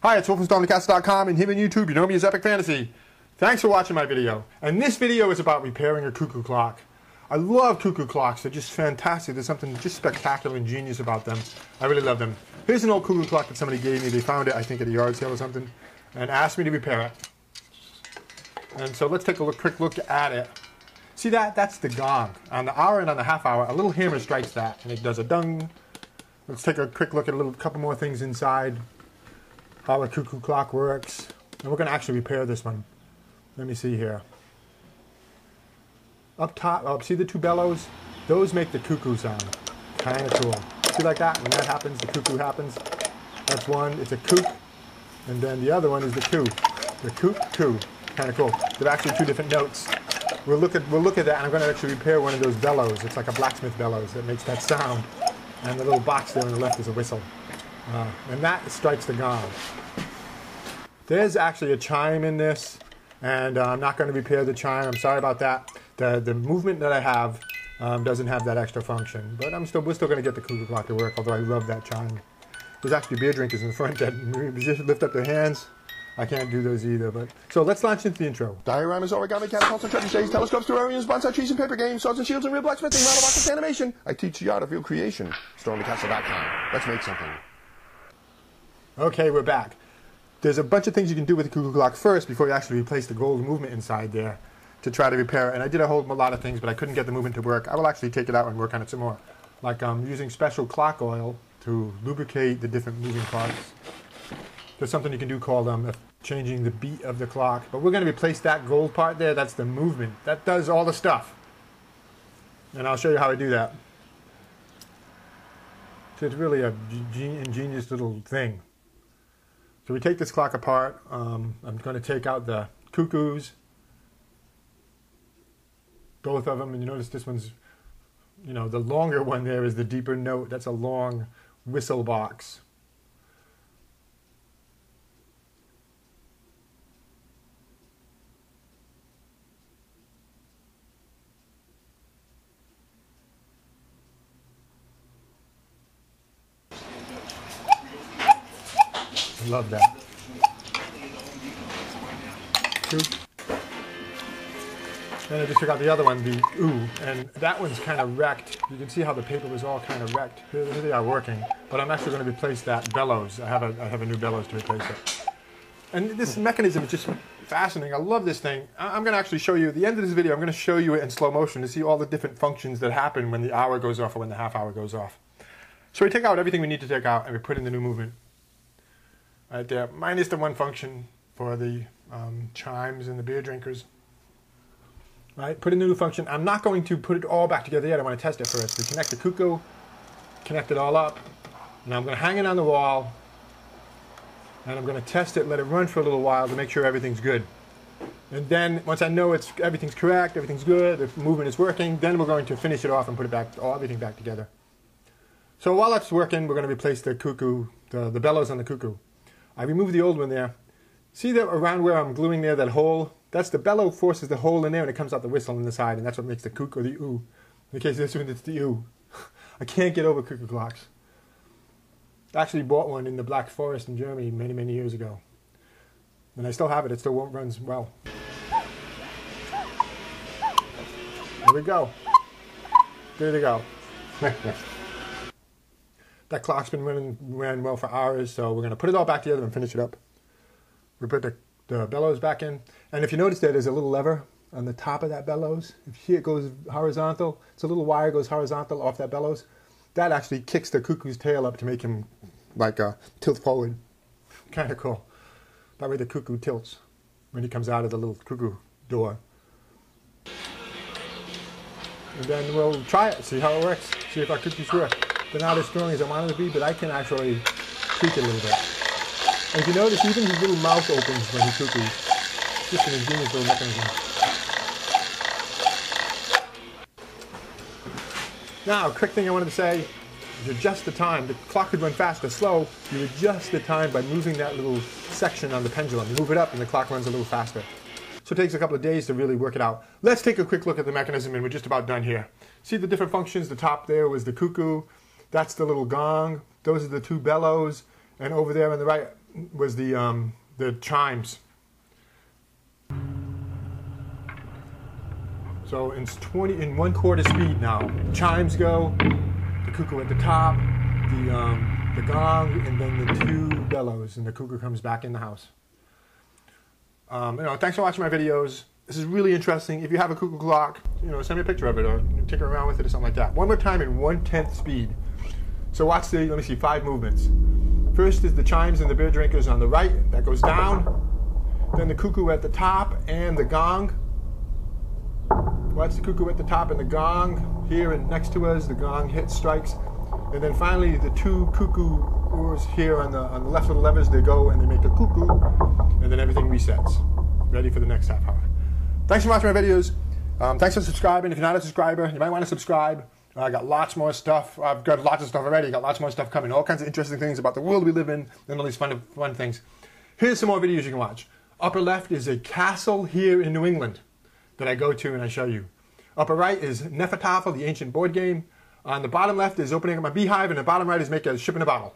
Hi, it's Will from StormTheCastle.com and him and YouTube, you know me as Epic Fantasy. Thanks for watching my video. And this video is about repairing a cuckoo clock. I love cuckoo clocks, they're just fantastic. There's something just spectacular and genius about them. I really love them. Here's an old cuckoo clock that somebody gave me. They found it, I think, at a yard sale or something, and asked me to repair it. And so let's take a quick look at it. See that? That's the gong. On the hour and on the half hour, a little hammer strikes that, and it does a dung. Let's take a quick look at a couple more things inside. How a cuckoo clock works, and we're going to actually repair this one. Let me see here. Up top, oh, see the two bellows? Those make the cuckoo sound. Kind of cool. See like that? When that happens, the cuckoo happens. That's one. It's a kook, and then the other one is the coo. The kook coo. Kind of cool. They're actually two different notes. We'll look at that, and I'm going to actually repair one of those bellows. It's like a blacksmith bellows that makes that sound. And the little box there on the left is a whistle. And that strikes the gong. There's actually a chime in this, and I'm not going to repair the chime. I'm sorry about that. The movement that I have doesn't have that extra function, but we're still going to get the cuckoo clock to work, although I love that chime. There's actually beer drinkers in the front that lift up their hands. I can't do those either, but... So let's launch into the intro. Dioramas, origami, catapults, and trebuchets, telescopes, terrariums, bonsai trees and paper games, swords and shields and real blacksmithing, round of boxes, animation. I teach the art of real creation. StormTheCastle.com. Let's make something. Okay, we're back. There's a bunch of things you can do with the cuckoo clock first before you actually replace the gold movement inside there to try to repair it. And I did a whole lot of things, but I couldn't get the movement to work. I will actually take it out and work on it some more. Like using special clock oil to lubricate the different moving parts. There's something you can do called changing the beat of the clock. But we're going to replace that gold part there. That's the movement. That does all the stuff. And I'll show you how I do that. So it's really an ingenious little thing. So we take this clock apart. I'm going to take out the cuckoos, both of them. And you notice this one's, you know, the longer one there is the deeper note. That's a long whistle box. Love that. Two. Then I just took out the other one, the ooh, and that one's kind of wrecked. You can see how the paper was all kind of wrecked. Here they are working, but I'm actually going to replace that bellows. I have a new bellows to replace it. And this mechanism is just fascinating. I love this thing. I'm going to actually show you, at the end of this video, I'm going to show you it in slow motion to see all the different functions that happen when the hour goes off or when the half hour goes off. So we take out everything we need to take out and we put in the new movement. Right there, minus the one function for the chimes and the beer drinkers. Right, put in the new function. I'm not going to put it all back together yet. I want to test it first. We connect the cuckoo, connect it all up. Now I'm going to hang it on the wall, and I'm going to test it, let it run for a little while to make sure everything's good. And then once I know everything's correct, everything's good, the movement is working, then we're going to finish it off and put it back, everything back together. So while that's working, we're going to replace the cuckoo, the bellows on the cuckoo. I removed the old one there. See that around where I'm gluing there, that hole? That's the bellow forces the hole in there and it comes out the whistle on the side, and that's what makes the kook or the oo. In the case of this one, it's the oo. I can't get over cuckoo clocks. I actually bought one in the Black Forest in Germany many, many years ago. And I still have it. It still runs well. There we go. There they go. That clock's been ran well for hours, so we're going to put it all back together and finish it up. We put the bellows back in. And if you notice there, there's a little lever on the top of that bellows. If you see it goes horizontal, it's a little wire goes horizontal off that bellows. That actually kicks the cuckoo's tail up to make him like tilt forward. Kind of cool. That way the cuckoo tilts when he comes out of the little cuckoo door. And then we'll try it, see how it works, see if our cuckoos work. They're not as strong as I want them to be, but I can actually tweak it a little bit. And if you notice, even his little mouth opens when he cookies. Just an ingenious little mechanism. Now, a quick thing I wanted to say is adjust the time. The clock could run fast or slow. You adjust the time by moving that little section on the pendulum. You move it up and the clock runs a little faster. So it takes a couple of days to really work it out. Let's take a quick look at the mechanism, and we're just about done here. See the different functions? The top there was the cuckoo. That's the little gong. Those are the two bellows. And over there on the right, was the chimes. So it's 1/4 speed now. Chimes go, the cuckoo at the top, the gong, and then the two bellows, and the cuckoo comes back in the house. You know, thanks for watching my videos. This is really interesting. If you have a cuckoo clock, you know, send me a picture of it or tinker around with it or something like that. One more time in 1/10 speed. So watch the, let me see, 5 movements. First is the chimes and the beer drinkers on the right. That goes down. Then the cuckoo at the top and the gong. Watch the cuckoo at the top and the gong. Here and next to us, the gong hits, strikes. And then finally, the two cuckoos here on the left little levers, they go and they make a cuckoo. And then everything resets. Ready for the next half hour. Thanks for watching my videos. Thanks for subscribing. If you're not a subscriber, you might want to subscribe. I got lots more stuff. I've got lots of stuff already. I got lots more stuff coming. All kinds of interesting things about the world we live in and all these fun things. Here's some more videos you can watch. Upper left is a castle here in New England that I go to and I show you. Upper right is Nefertiti, the ancient board game. On the bottom left is opening up my beehive, and the bottom right is make a ship in a bottle.